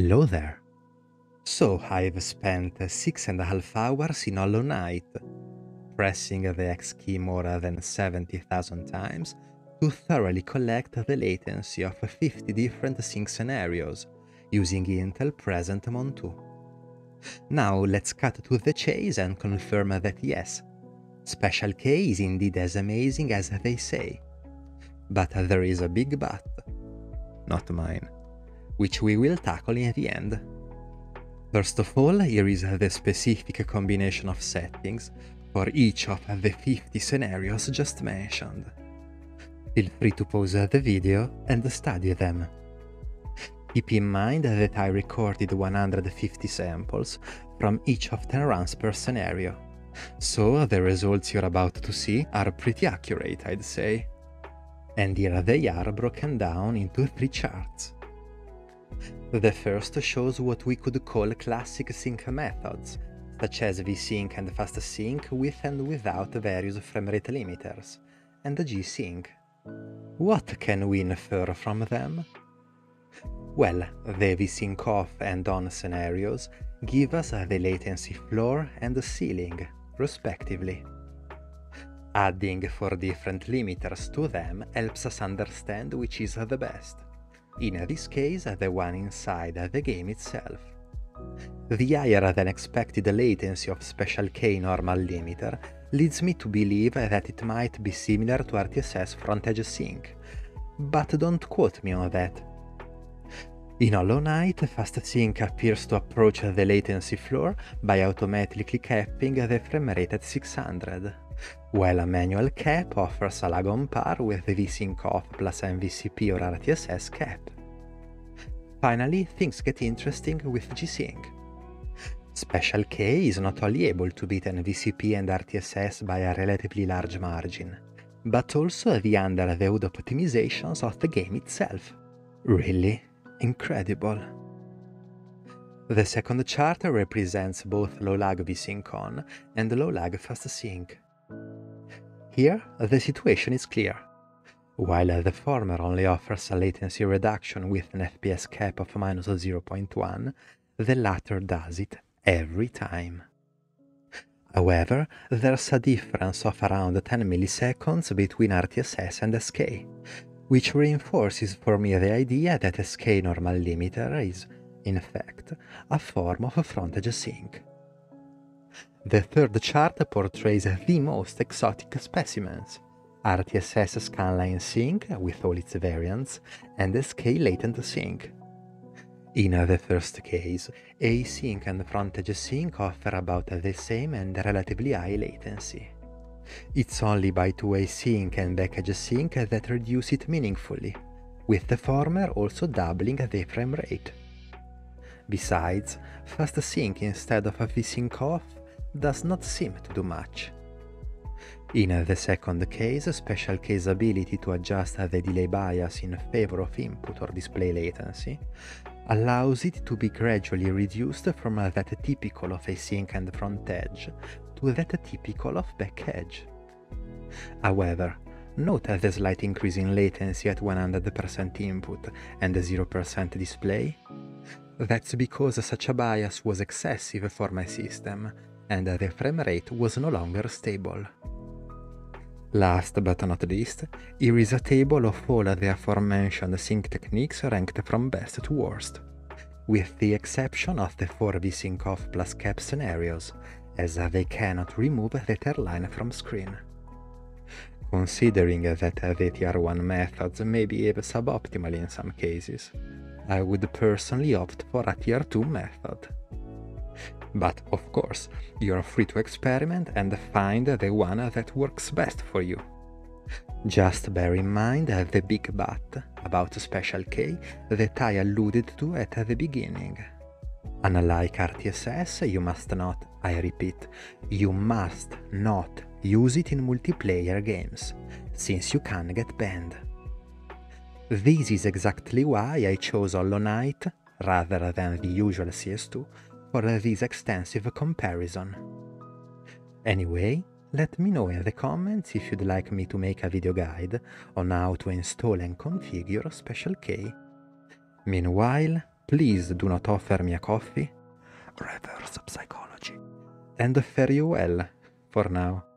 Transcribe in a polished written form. Hello there. So I've spent 6.5 hours in Hollow Knight, pressing the X key more than 70,000 times to thoroughly collect the latency of 50 different sync scenarios, using Intel PresentMon 2. Now let's cut to the chase and confirm that yes, Special K is indeed as amazing as they say. But there is a big but. Not mine. Which we will tackle in the end. First of all, here is the specific combination of settings for each of the 50 scenarios just mentioned. Feel free to pause the video and study them. Keep in mind that I recorded 150 samples from each of 10 runs per scenario, so the results you're about to see are pretty accurate, I'd say. And here they are broken down into 3 charts. The first shows what we could call classic sync methods, such as VSync and FastSync with and without various frame rate limiters, and G-Sync. What can we infer from them? Well, the VSync off and on scenarios give us the latency floor and ceiling, respectively. Adding 4 different limiters to them helps us understand which is the best, in this case the one inside the game itself. The higher than expected latency of Special K normal limiter leads me to believe that it might be similar to RTSS front-edge sync, but don't quote me on that. In Hollow Knight, FastSync appears to approach the latency floor by automatically capping the frame rate at 600, while a manual cap offers a lag on par with VSync off plus NVCP or RTSS cap. Finally, things get interesting with G-Sync. Special K is not only able to beat NVCP and RTSS by a relatively large margin, but also the under-the-hood optimizations of the game itself. Really? Incredible. The second chart represents both low-lag VSync on and low-lag FastSync. Here, the situation is clear. While the former only offers a latency reduction with an FPS cap of -0.1, the latter does it every time. However, there's a difference of around 10 milliseconds between RTSS and SK, which reinforces for me the idea that SK normal limiter is, in fact, a form of front-edge sync. The third chart portrays the most exotic specimens, RTSS Scanline Sync with all its variants, and SK Latent Sync. In the first case, async and front-edge sync offer about the same and relatively high latency. It's only by two-way sync and back-edge sync that reduce it meaningfully, with the former also doubling the frame rate. Besides, FastSync instead of VSync off does not seem to do much. In the second case, Special K's ability to adjust the delay bias in favor of input or display latency allows it to be gradually reduced from that typical of async and front edge to that typical of back edge. However, note the slight increase in latency at 100% input and 0% display. That's because such a bias was excessive for my system, and the frame rate was no longer stable. Last but not least, here is a table of all the aforementioned sync techniques ranked from best to worst, with the exception of the 4 VSync off plus cap scenarios, as they cannot remove the tier line from screen. Considering that the tier 1 methods may behave suboptimally in some cases, I would personally opt for a tier 2 method. But of course, you're free to experiment and find the one that works best for you. Just bear in mind the big but about Special K that I alluded to at the beginning. Unlike RTSS, you must not, I repeat, you must not use it in multiplayer games, since you can get banned. This is exactly why I chose Hollow Knight, rather than the usual CS2, for this extensive comparison. Anyway, let me know in the comments if you'd like me to make a video guide on how to install and configure Special K. Meanwhile, Please do not offer me a coffee. Reverse psychology. And farewell for now.